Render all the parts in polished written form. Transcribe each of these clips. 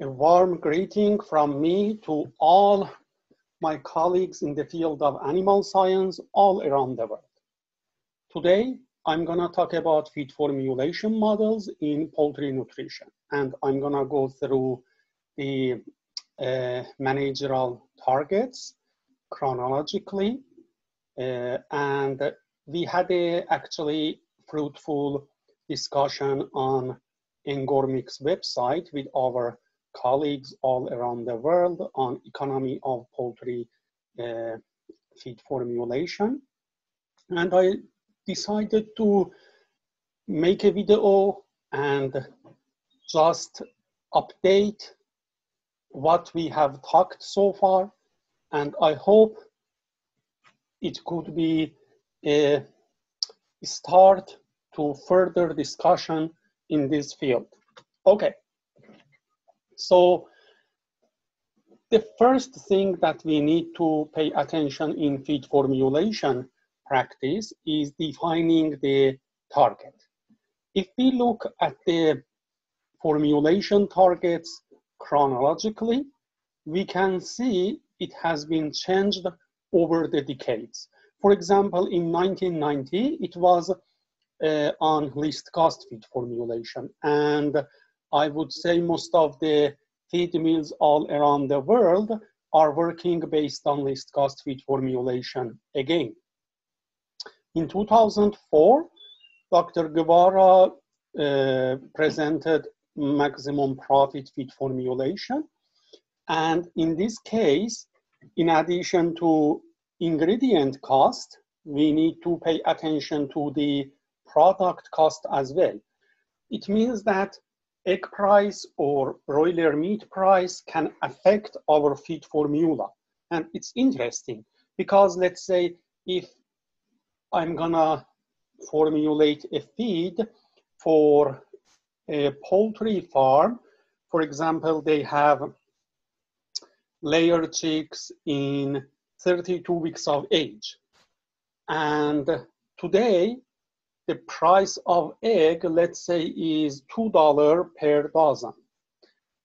A warm greeting from me to all my colleagues in the field of animal science all around the world. Today, I'm gonna talk about feed formulation models in poultry nutrition, and I'm gonna go through the managerial targets chronologically. And we had a actually fruitful discussion on Engormix website with our colleagues all around the world on economy of poultry feed formulation. And I decided to make a video and just update what we have talked so far. And I hope it could be a start to further discussion in this field. Okay. So the first thing that we need to pay attention in feed formulation practice is defining the target. If we look at the formulation targets chronologically, we can see it has been changed over the decades. For example, in 1990, it was on least cost feed formulation, and I would say most of the feed mills all around the world are working based on least cost feed formulation again. In 2004, Dr. Guevara presented maximum profit feed formulation. And in this case, in addition to ingredient cost, we need to pay attention to the product cost as well. It means that egg price or broiler meat price can affect our feed formula. And it's interesting because let's say if I'm gonna formulate a feed for a poultry farm, for example, they have layer chicks in 32 weeks of age. And today, the price of egg, let's say, is $2 per dozen.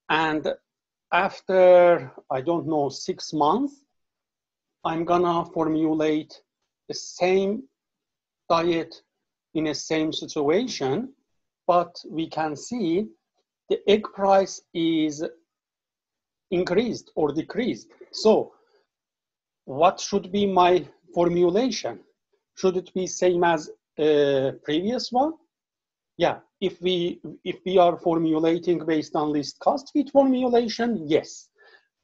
And after, I don't know, 6 months, I'm gonna formulate the same diet in the same situation, but we can see the egg price is increased or decreased. So what should be my formulation? Should it be same as previous one? Yeah, if we are formulating based on least cost feed formulation, yes.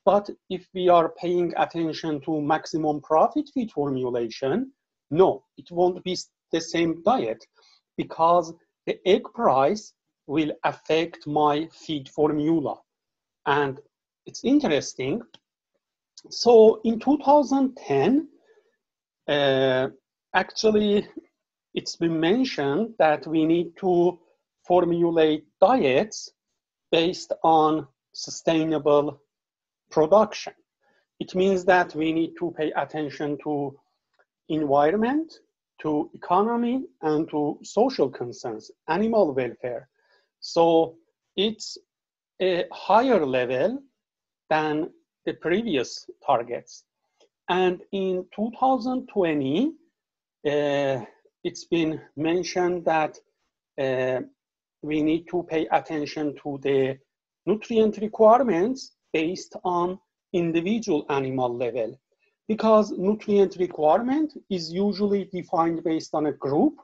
But if we are paying attention to maximum profit feed formulation, no, it won't be the same diet because the egg price will affect my feed formula. And it's interesting. So in 2010, actually, it's been mentioned that we need to formulate diets based on sustainable production. It means that we need to pay attention to environment, to economy, and to social concerns, animal welfare. So it's a higher level than the previous targets. And in 2020, it's been mentioned that we need to pay attention to the nutrient requirements based on individual animal level, because nutrient requirement is usually defined based on a group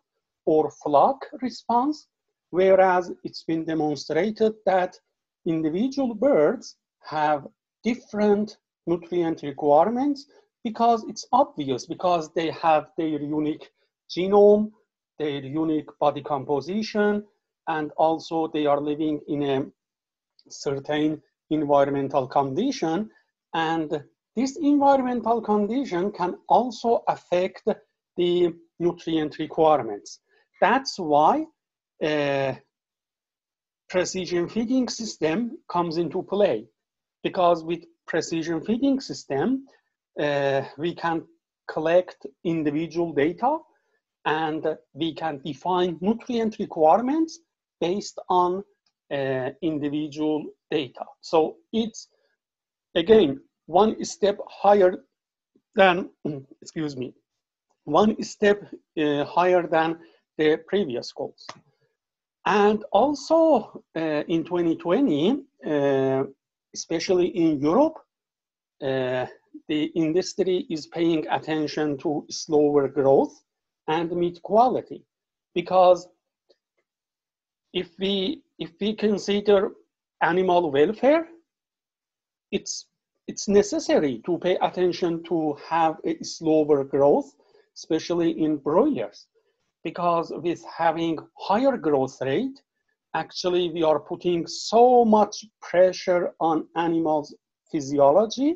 or flock response, whereas it's been demonstrated that individual birds have different nutrient requirements because it's obvious, because they have their unique genome, their unique body composition, and also they are living in a certain environmental condition. And this environmental condition can also affect the nutrient requirements. That's why precision feeding system comes into play, because with precision feeding system, we can collect individual data and we can define nutrient requirements based on individual data. So it's, again, one step higher than, excuse me, one step higher than the previous goals. And also in 2020, especially in Europe, the industry is paying attention to slower growth and meat quality, because if we consider animal welfare, it's necessary to pay attention to have a slower growth, especially in broilers, because with having higher growth rate, actually we are putting so much pressure on animals' physiology,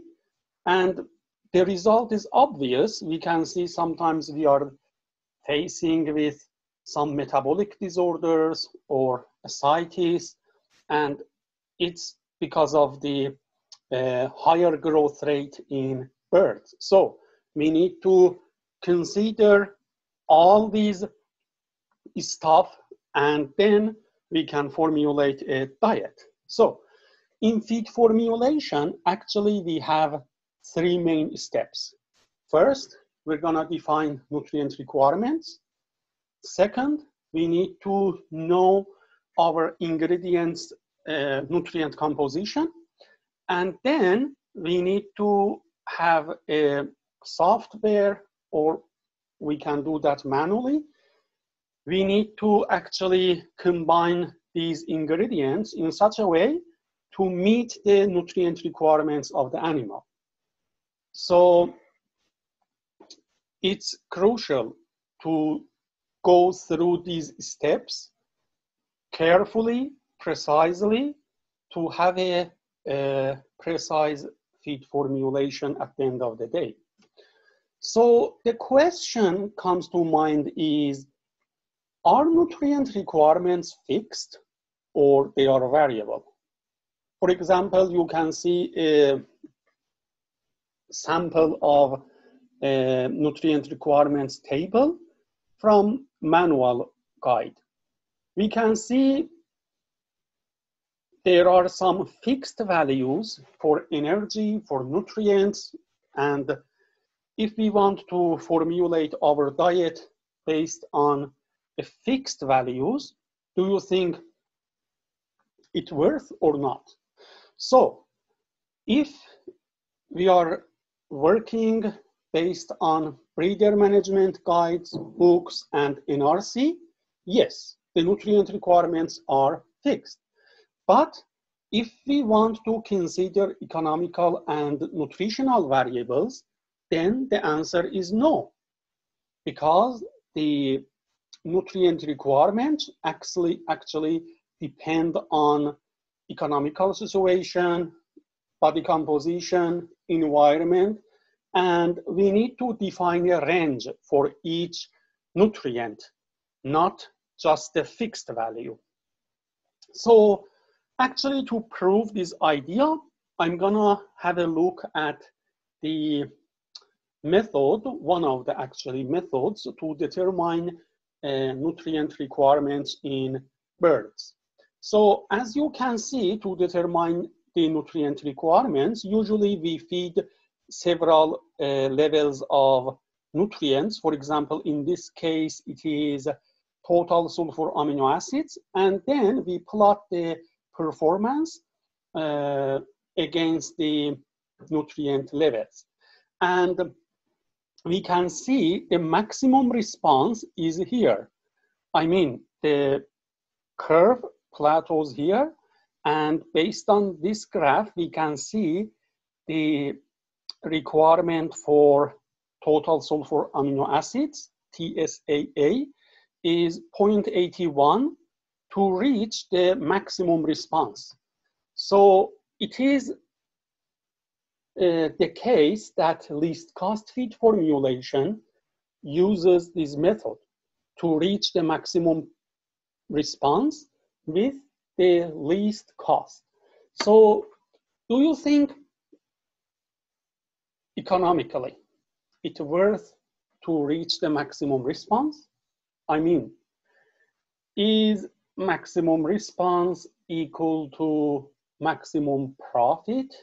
and the result is obvious. We can see sometimes we are facing with some metabolic disorders or ascites, and it's because of the higher growth rate in birds. So we need to consider all these stuff, and then we can formulate a diet. So in feed formulation, actually we have three main steps. First, we're gonna define nutrient requirements. Second, we need to know our ingredients' nutrient composition. And then we need to have a software, or we can do that manually. We need to actually combine these ingredients in such a way to meet the nutrient requirements of the animal. So it's crucial to go through these steps carefully, precisely, to have a precise feed formulation at the end of the day. So the question comes to mind is, are nutrient requirements fixed or they are variable? For example, you can see a sample of a nutrient requirements table from manual guide. We can see there are some fixed values for energy, for nutrients, and if we want to formulate our diet based on the fixed values, do you think it's worth or not? So if we are working based on breeder management guides, books, and NRC, yes, the nutrient requirements are fixed. But if we want to consider economical and nutritional variables, then the answer is no, because the nutrient requirements actually depend on economical situation, body composition, environment, and we need to define a range for each nutrient, not just a fixed value. So actually, to prove this idea, I'm gonna have a look at the method, one of the actually methods to determine nutrient requirements in birds. So as you can see, to determine the nutrient requirements, usually we feed several levels of nutrients. For example, in this case, it is total sulfur amino acids, and then we plot the performance against the nutrient levels. And we can see the maximum response is here. I mean, the curve plateaus here, and based on this graph, we can see the requirement for total sulfur amino acids, TSAA, is 0.81 to reach the maximum response. So it is the case that least cost feed formulation uses this method to reach the maximum response with the least cost. So do you think economically it's worth to reach the maximum response? I mean, is maximum response equal to maximum profit?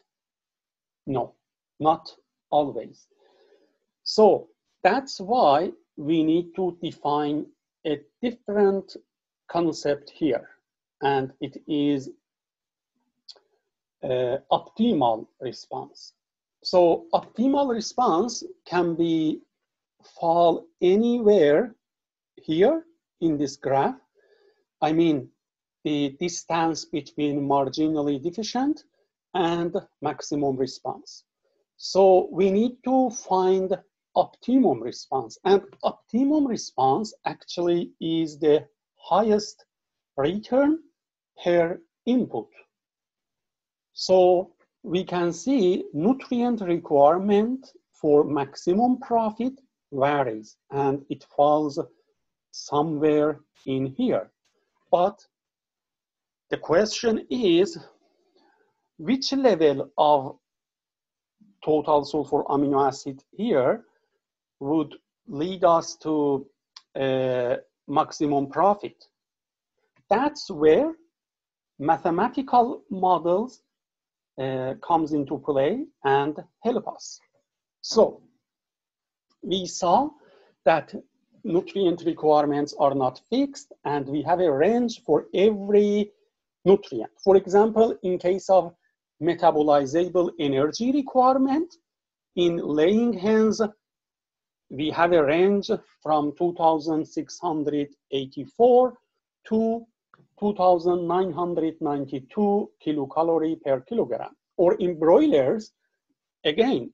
No, not always. So that's why we need to define a different concept here, and it is optimal response. So optimal response can be fall anywhere here in this graph. I mean, the distance between marginally deficient and maximum response. So we need to find optimum response, and optimum response actually is the highest return per input. So we can see nutrient requirement for maximum profit varies, and it falls somewhere in here. But the question is, which level of total sulfur amino acid here would lead us to maximum profit? That's where mathematical models comes into play and help us. So we saw that nutrient requirements are not fixed, and we have a range for every nutrient. For example, in case of metabolizable energy requirement, in laying hens, we have a range from 2,684 to 2,992 kilocalorie per kilogram. Or in broilers, again,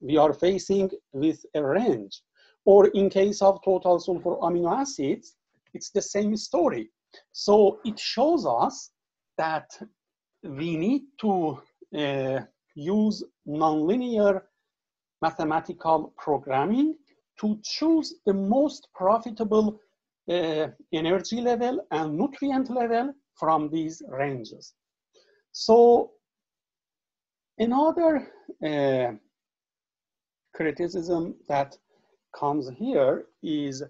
we are facing with a range. Or in case of total sulfur amino acids, it's the same story. So it shows us that we need to use nonlinear mathematical programming to choose the most profitable energy level and nutrient level from these ranges. So another criticism that comes here is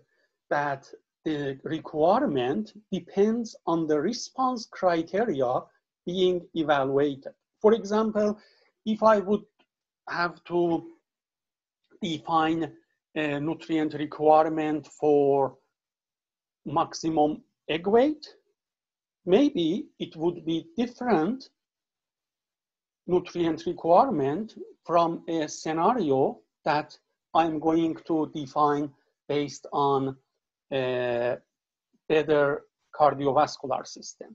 that the requirement depends on the response criteria being evaluated. For example, if I would have to define a nutrient requirement for maximum egg weight, maybe it would be different nutrient requirement from a scenario that I'm going to define based on a better cardiovascular system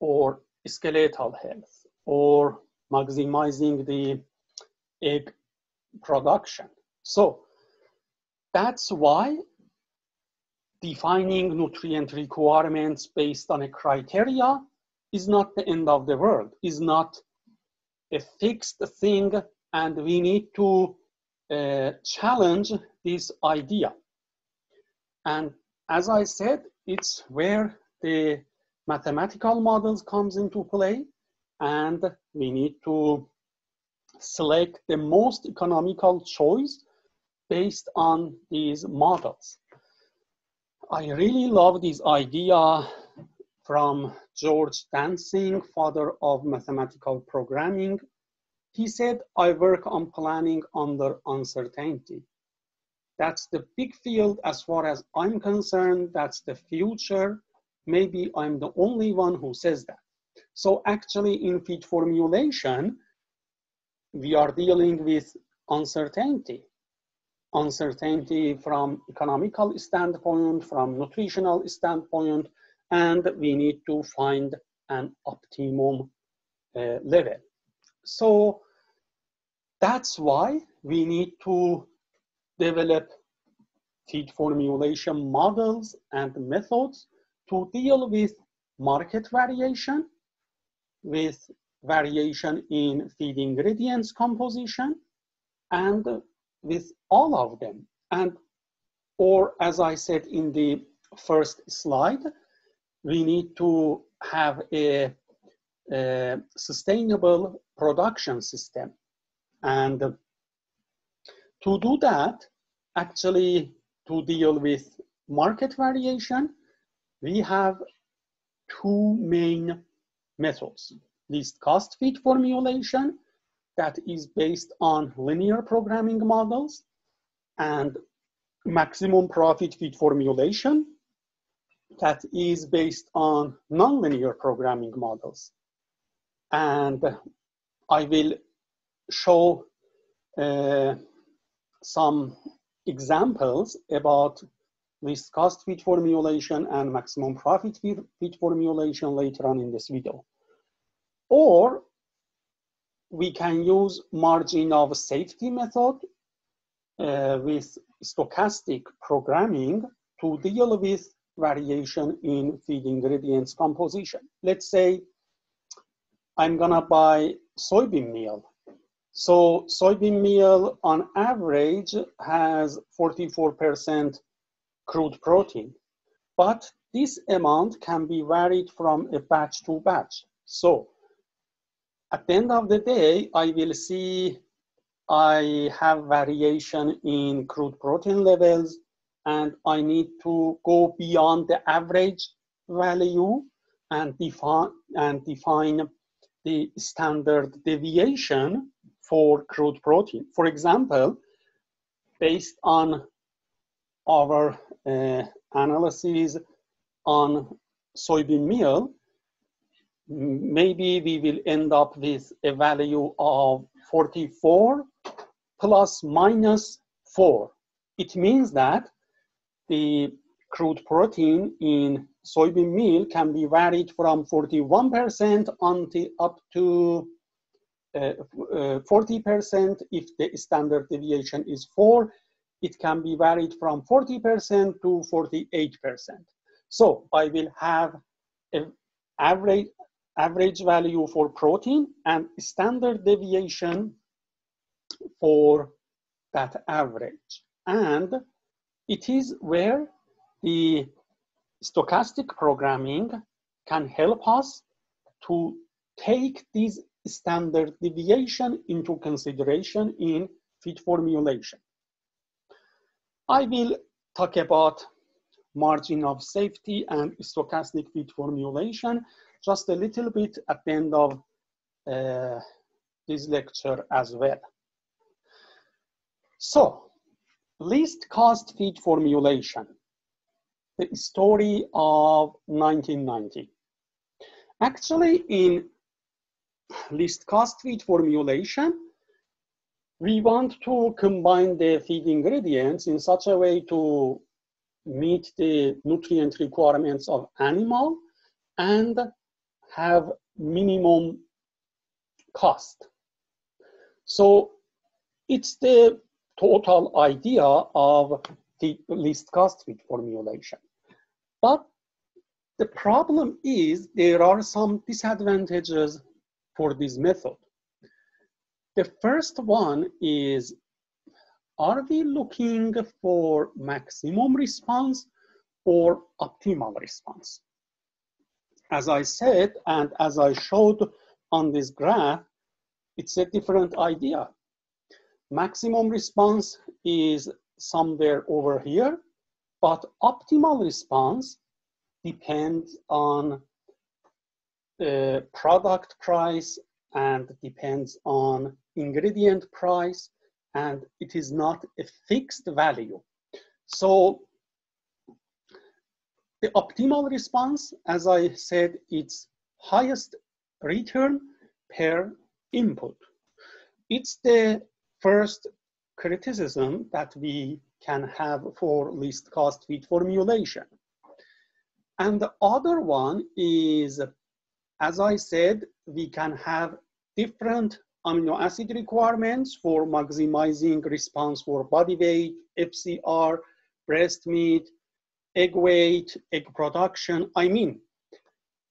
or skeletal health or maximizing the egg production. So that's why defining nutrient requirements based on a criteria is not the end of the world, is not a fixed thing, and we need to challenge this idea. And as I said, it's where the mathematical models comes into play, and we need to select the most economical choice based on these models. I really love this idea from George Dantzig, father of mathematical programming. He said, I work on planning under uncertainty. That's the big field as far as I'm concerned. That's the future. Maybe I'm the only one who says that. So actually in feed formulation, we are dealing with uncertainty. Uncertainty from economical standpoint, from nutritional standpoint, and we need to find an optimum level. So that's why we need to develop feed formulation models and methods to deal with market variation, with variation in feed ingredients composition, and with all of them. And, or as I said in the first slide, we need to have a sustainable production system. And to do that, actually to deal with market variation, we have two main methods. Least cost fit formulation that is based on linear programming models, and maximum profit fit formulation that is based on nonlinear programming models. And I will show some examples about least cost fit formulation and maximum profit fit formulation later on in this video. Or we can use margin of safety method with stochastic programming to deal with variation in feed ingredients composition. Let's say I'm gonna buy soybean meal. So soybean meal on average has 44% crude protein, but this amount can be varied from a batch to batch. So at the end of the day, I will see I have variation in crude protein levels, and I need to go beyond the average value and define the standard deviation for crude protein. For example, based on our analysis on soybean meal, maybe we will end up with a value of 44 plus minus 4. It means that the crude protein in soybean meal can be varied from 41% until up to 40%. If the standard deviation is 4, it can be varied from 40% to 48%. So I will have an average value for protein and standard deviation for that average. And it is where the stochastic programming can help us to take these standard deviation into consideration in feed formulation. I will talk about margin of safety and stochastic feed formulation just a little bit at the end of this lecture as well. So, least cost feed formulation, the story of 1990. Actually, in least cost feed formulation, we want to combine the feed ingredients in such a way to meet the nutrient requirements of animal and have minimum cost. So it's the total idea of the least cost fit formulation. But the problem is there are some disadvantages for this method. The first one is, are we looking for maximum response or optimal response? As I said, and as I showed on this graph, it's a different idea. Maximum response is somewhere over here, but optimal response depends on the product price and depends on ingredient price, and it is not a fixed value. So the optimal response, as I said, it's highest return per input. It's the first criticism that we can have for least cost fit formulation. And the other one is, as I said, we can have different amino acid requirements for maximizing response for body weight, FCR, breast meat, egg weight, egg production. I mean,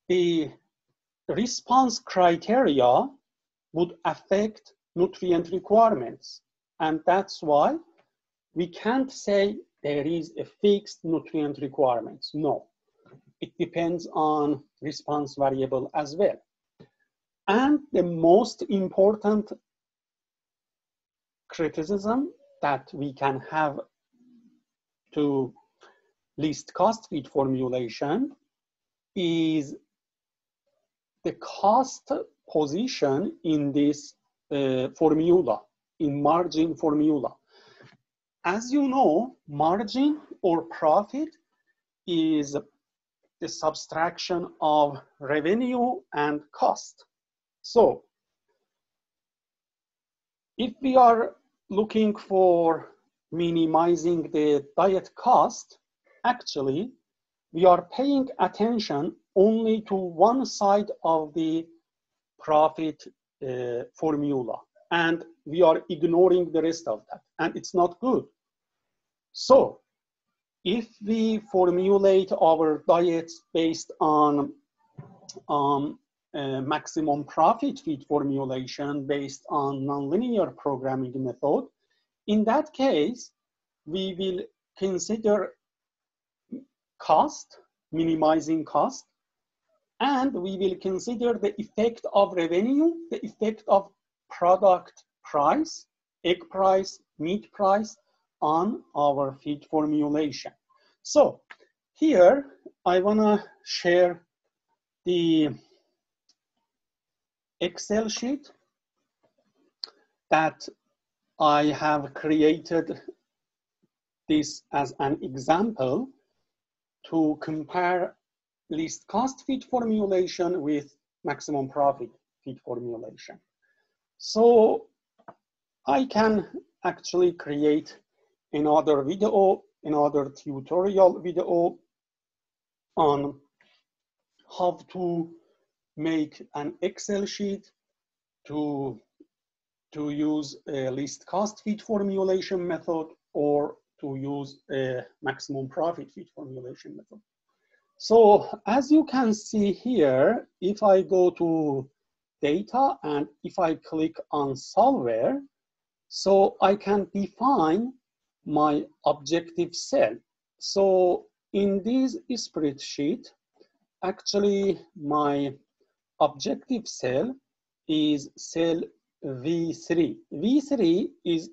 the response criteria would affect nutrient requirements. And that's why we can't say there is a fixed nutrient requirements. No, it depends on response variable as well. And the most important criticism that we can have to least cost fit formulation is the cost position in this formula, in margin formula. As you know, margin or profit is the subtraction of revenue and cost. So if we are looking for minimizing the diet cost, actually, we are paying attention only to one side of the profit formula, and we are ignoring the rest of that, and it's not good. So if we formulate our diets based on maximum profit feed formulation based on nonlinear programming method, in that case, we will consider cost, minimizing cost, and we will consider the effect of revenue, the effect of product price, egg price, meat price on our feed formulation. So here I want to share the Excel sheet that I have created this as an example to compare least cost feed formulation with maximum profit feed formulation. So I can actually create another video, another tutorial video on how to make an Excel sheet to use a least cost feed formulation method or to use a maximum profit feed formulation method. So as you can see here, if I go to data and if I click on solver, so I can define my objective cell. So in this spreadsheet, actually my objective cell is cell V3. V3 is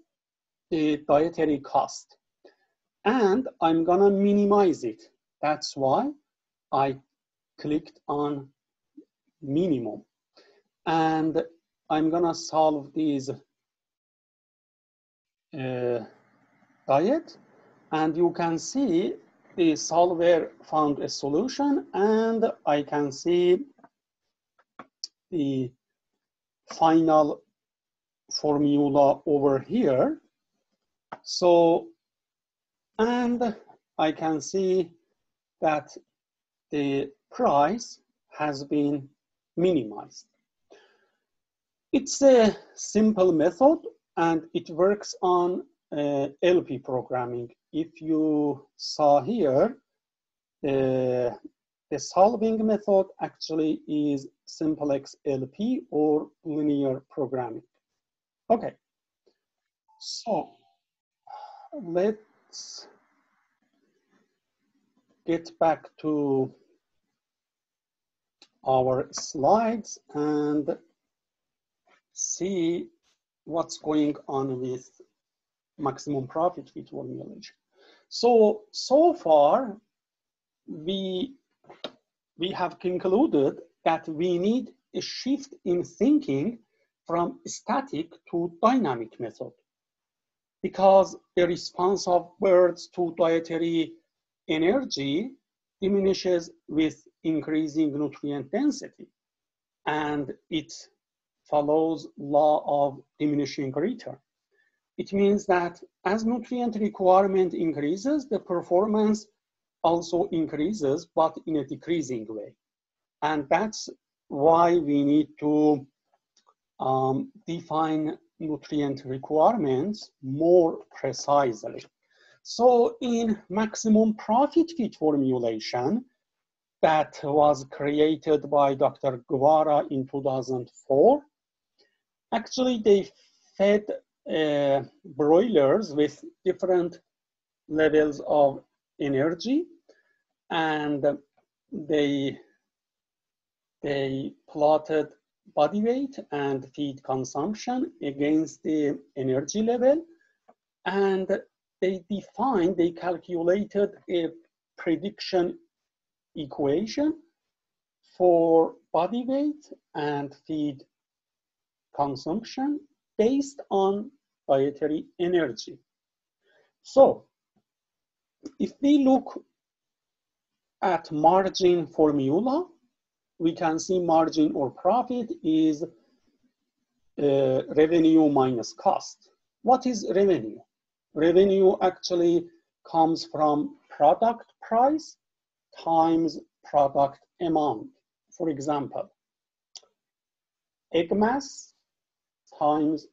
the dietary cost, and I'm gonna minimize it. That's why I clicked on minimum, and I'm gonna solve this diet, and you can see the solver found a solution, and I can see the final formula over here. So, and I can see that the price has been minimized. It's a simple method, and it works on LP programming. If you saw here, the solving method actually is simplex LP or linear programming. Okay, so let's get back to our slides and see what's going on with maximum profit feed formulation. So far we have concluded that we need a shift in thinking from static to dynamic method, because the response of birds to dietary energy diminishes with increasing nutrient density, and it follows law of diminishing return. It means that as nutrient requirement increases, the performance also increases, but in a decreasing way. And that's why we need to define nutrient requirements more precisely. So in maximum profit feed formulation that was created by Dr. Guevara in 2004, actually they fed broilers with different levels of energy, and they plotted body weight and feed consumption against the energy level, and they calculated a prediction equation for body weight and feed consumption based on dietary energy. So if we look at margin formula, we can see margin or profit is revenue minus cost. What is revenue? Revenue actually comes from product price times product amount. For example, egg mass times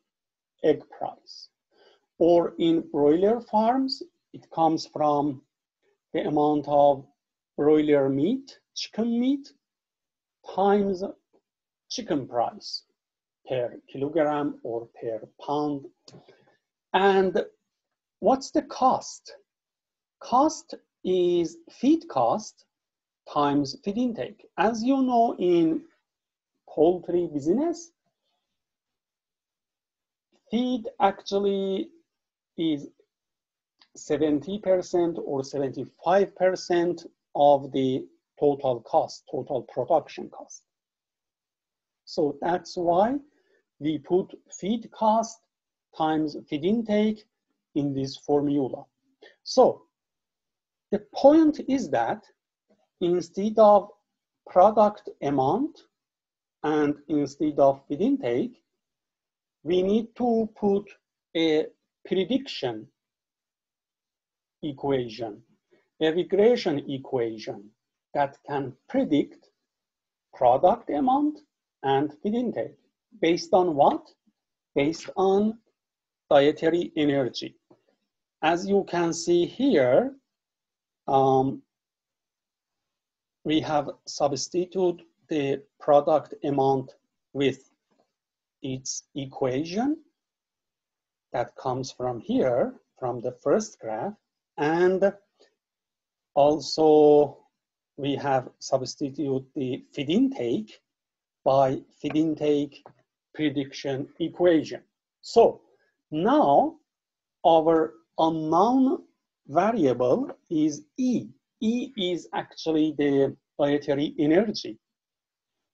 egg price. Or in broiler farms, it comes from the amount of broiler meat, chicken meat, times chicken price per kilogram or per pound. And what's the cost? Cost is feed cost times feed intake. As you know, in poultry business, feed actually is 70% or 75% of the total cost, total production cost. So that's why we put feed cost times feed intake in this formula. So the point is that instead of product amount and instead of feed intake, we need to put a prediction equation, a regression equation that can predict product amount and feed intake. Based on what? Based on dietary energy. As you can see here, we have substituted the product amount with its equation that comes from here, from the first graph, and also we have substituted the feed intake by feed intake prediction equation. So now our unknown variable is E. E is actually the dietary energy.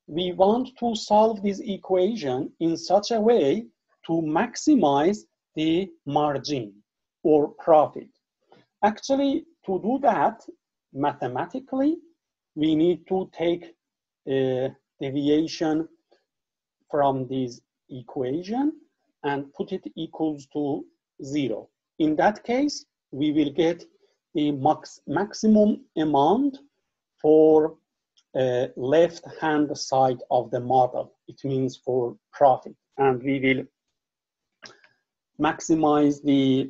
We want to solve this equation in such a way to maximize the margin or profit. Actually, to do that mathematically, we need to take a deviation from this equation and put it equals to 0. In that case, we will get the maximum amount for left hand side of the model. It means for profit, and we will maximize the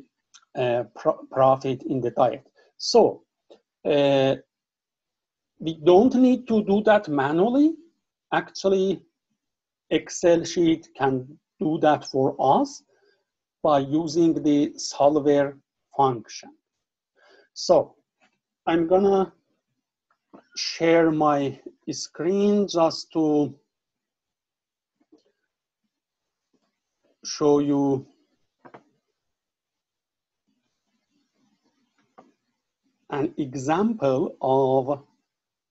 profit in the diet. So we don't need to do that manually. Actually, Excel sheet can do that for us by using the solver function. So I'm gonna share my screen just to show you an example of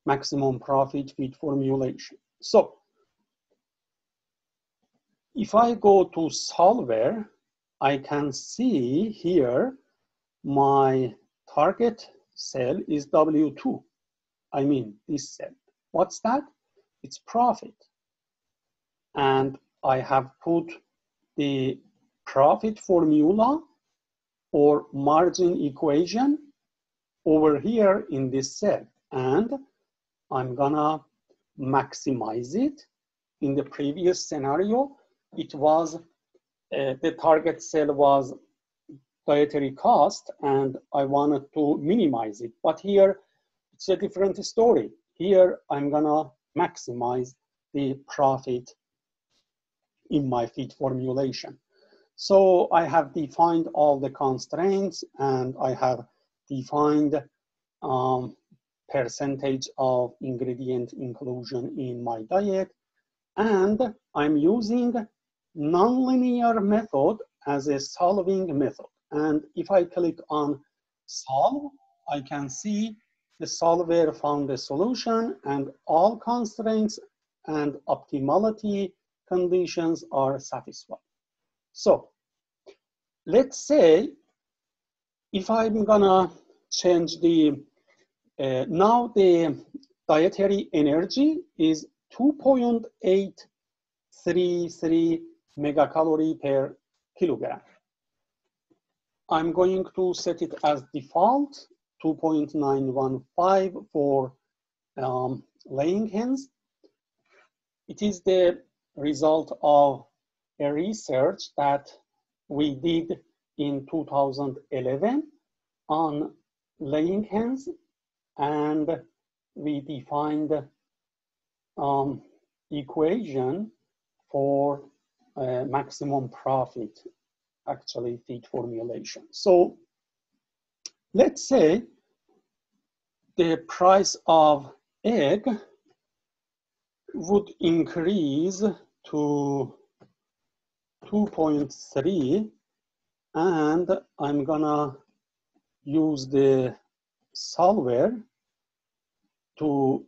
maximum profit feed formulation. So if I go to solver, I can see here my target cell is W2. I mean this cell. What's that? It's profit. And I have put the profit formula or margin equation over here in this cell, and I'm gonna maximize it. In the previous scenario, it was the target cell was dietary cost, and I wanted to minimize it, but here it's a different story. Here I'm gonna maximize the profit in my feed formulation. So I have defined all the constraints, and I have defined percentage of ingredient inclusion in my diet, and I'm using nonlinear method as a solving method. And if I click on solve, I can see the solver found the solution, and all constraints and optimality conditions are satisfied. So let's say if I'm gonna change the, now the dietary energy is 2.833 megacalorie per kilogram. I'm going to set it as default 2.915 for laying hens. It is the result of a research that we did in 2011 on laying hens, and we defined equation for maximum profit, actually feed formulation. So let's say the price of egg would increase to 2.3, and I'm gonna use the solver to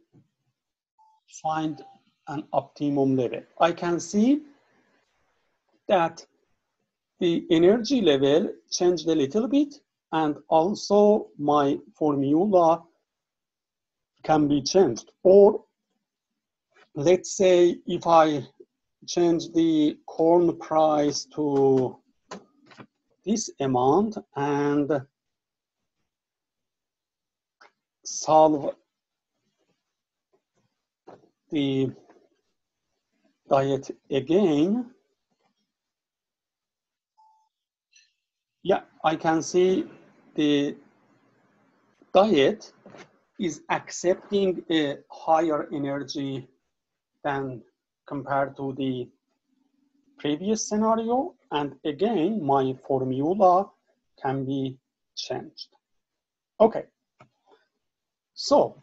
find an optimum level. I can see that the energy level changed a little bit, and also my formula can be changed. Or let's say if I change the corn price to this amount and solve the diet again, yeah, I can see the diet is accepting a higher energy than compared to the previous scenario. And again, my formula can be changed. Okay, so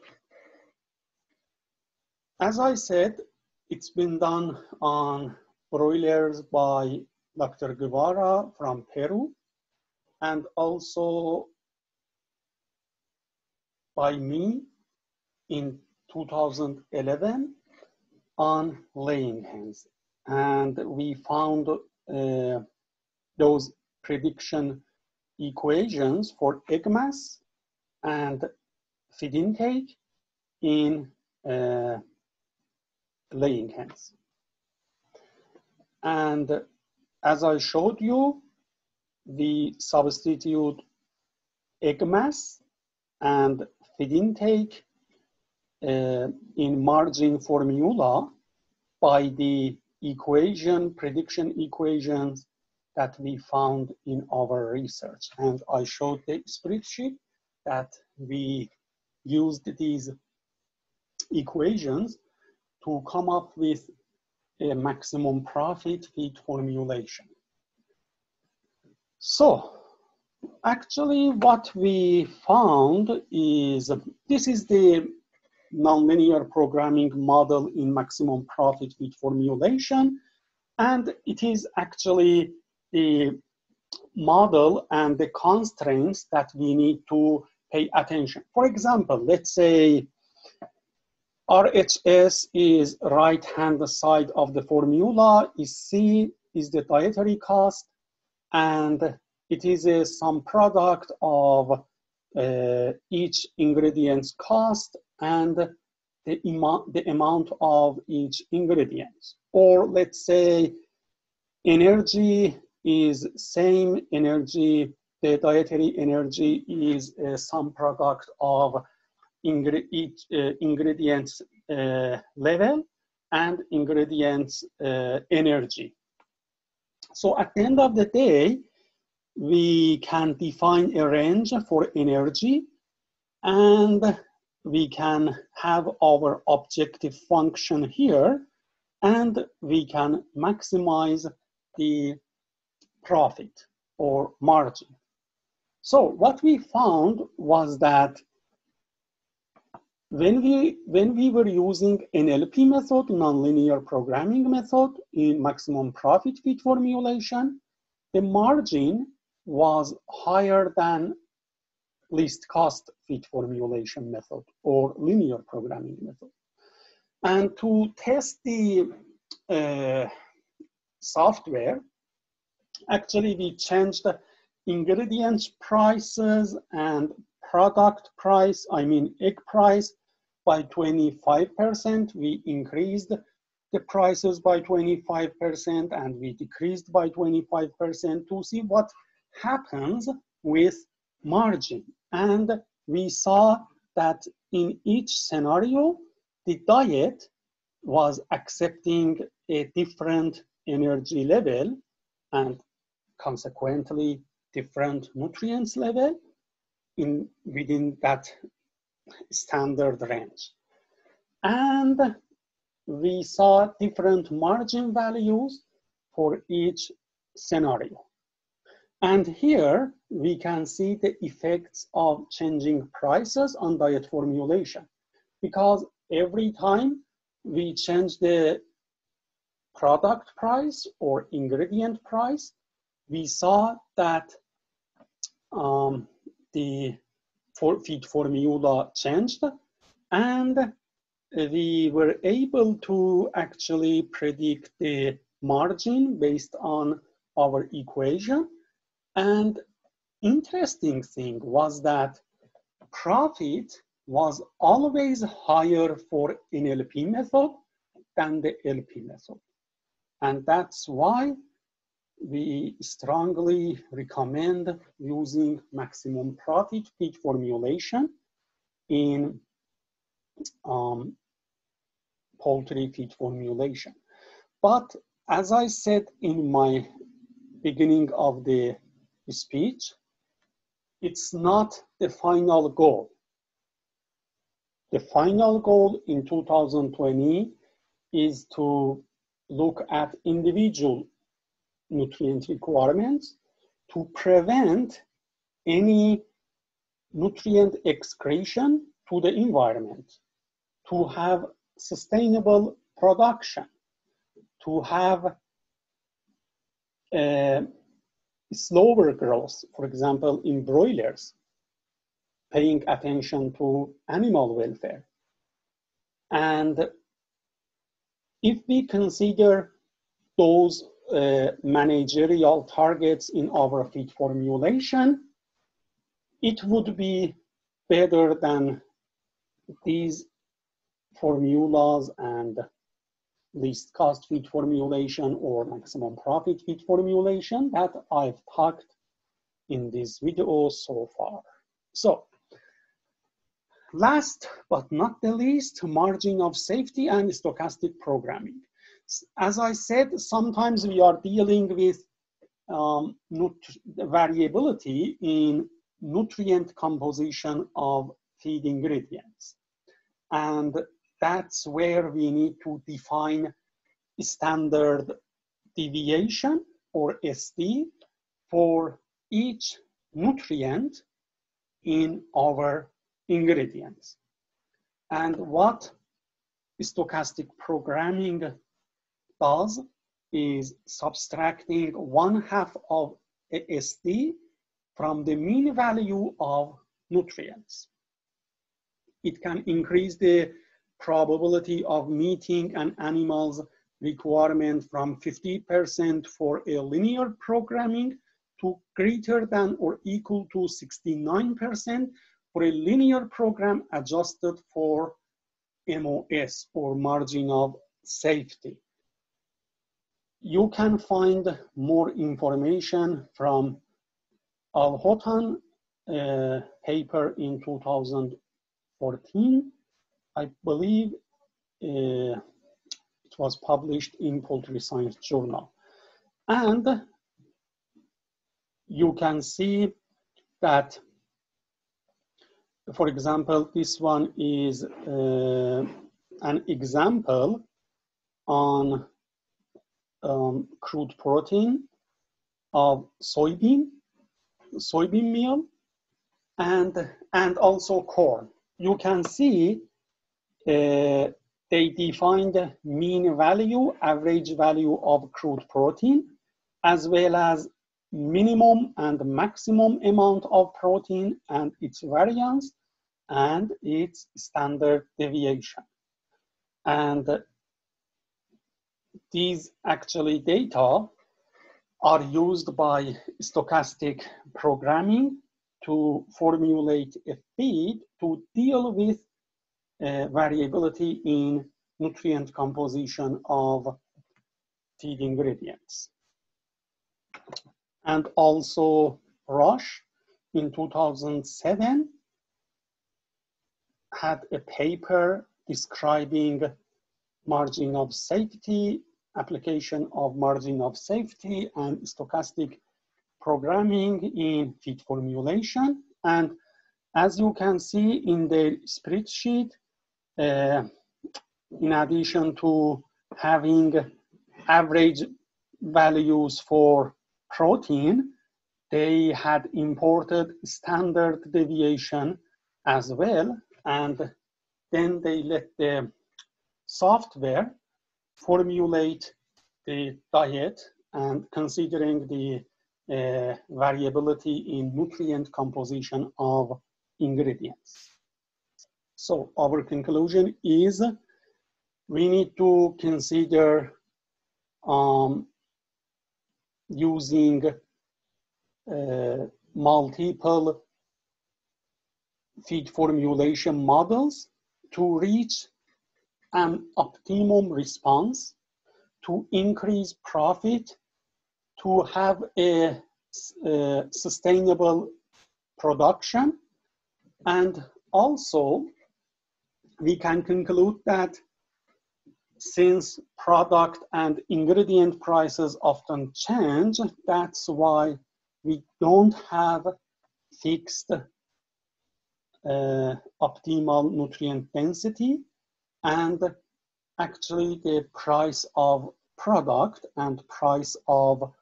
as I said, it's been done on broilers by Dr. Guevara from Peru, and also by me in 2011 on laying hens. And we found those prediction equations for egg mass and feed intake in laying hens. And as I showed you, we substitute egg mass and feed intake in margin formula by the equation, prediction equations that we found in our research. And I showed the spreadsheet that we used these equations to come up with a maximum profit feed formulation. So actually what we found is, this is the nonlinear programming model in maximum profit feed formulation, and it is actually the model and the constraints that we need to pay attention. For example, let's say RHS is right-hand side of the formula, is C, is the dietary cost, and it is a sum product of each ingredient's cost and the amount of each ingredient. Or let's say energy is same energy, the dietary energy is a sum product of ingredients level and ingredients energy. So at the end of the day, we can define a range for energy, and we can have our objective function here, and we can maximize the profit or margin. So what we found was that when we were using NLP method, nonlinear programming method, in maximum profit feed formulation, the margin was higher than least cost feed formulation method or linear programming method. And to test the software, actually we changed the ingredients prices and product price, I mean egg price, by 25%. We increased the prices by 25% and we decreased by 25% to see what happens with margin. And we saw that in each scenario, the diet was accepting a different energy level and consequently different nutrients level within that standard range. And we saw different margin values for each scenario. And here we can see the effects of changing prices on diet formulation, because every time we change the product price or ingredient price, we saw that the feed formula changed, and we were able to actually predict the margin based on our equation. And interesting thing was that profit was always higher for NLP method than the LP method. And that's why we strongly recommend using maximum profit feed formulation in poultry feed formulation. But as I said in my beginning of the speech, it's not the final goal. The final goal in 2020 is to look at individual nutrient requirements to prevent any nutrient excretion to the environment, to have sustainable production, to have slower growth, for example, in broilers, paying attention to animal welfare. And if we consider those managerial targets in our feed formulation, it would be better than these formulas and least cost feed formulation or maximum profit feed formulation that I've talked in this video so far. So, last but not the least, margin of safety and stochastic programming. As I said, sometimes we are dealing with variability in nutrient composition of feed ingredients. And that's where we need to define standard deviation, or SD, for each nutrient in our ingredients. And what stochastic programming does is subtracting 1/2 of SD from the mean value of nutrients. It can increase the probability of meeting an animal's requirement from 50% for a linear programming to greater than or equal to 69% for a linear program adjusted for MOS, or margin of safety. You can find more information from Al-Hotan paper in 2014. I believe it was published in Poultry Science Journal. And you can see that, for example, this one is an example on crude protein of soybean meal, and also corn. You can see they defined mean value, average value of crude protein, as well as minimum and maximum amount of protein and its variance and its standard deviation. And these actually data are used by stochastic programming to formulate a feed to deal with variability in nutrient composition of feed ingredients. And also Rush in 2007 had a paper describing margin of safety, application of margin of safety and stochastic programming in feed formulation. And as you can see in the spreadsheet, in addition to having average values for protein, they had imported standard deviation as well. And then they let the software formulate the diet and considering the variability in nutrient composition of ingredients. So our conclusion is we need to consider using multiple feed formulation models to reach an optimum response, to increase profit, to have a sustainable production. And also, we can conclude that since product and ingredient prices often change, that's why we don't have fixed optimal nutrient density, and actually the price of product and price of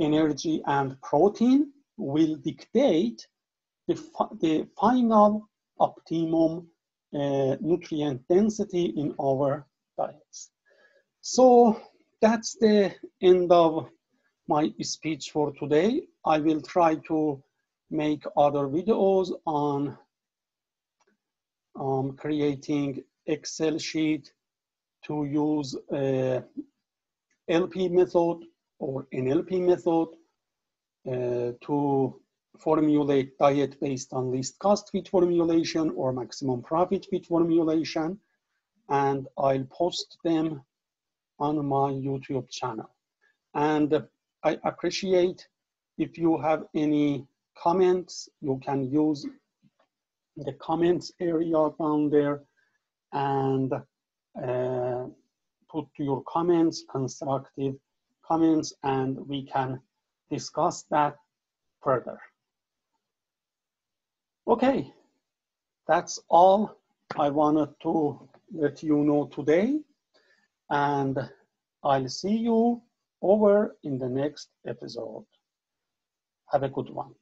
energy and protein will dictate the final optimum nutrient density in our diets. So that's the end of my speech for today. I will try to make other videos on creating Excel sheet to use LP method or NLP method to formulate diet based on least cost feed formulation or maximum profit feed formulation, and I'll post them on my YouTube channel. And I appreciate if you have any comments, you can use the comments area down there and put your comments, constructive comments, and we can discuss that further. Okay, that's all I wanted to let you know today, and I'll see you over in the next episode. Have a good one.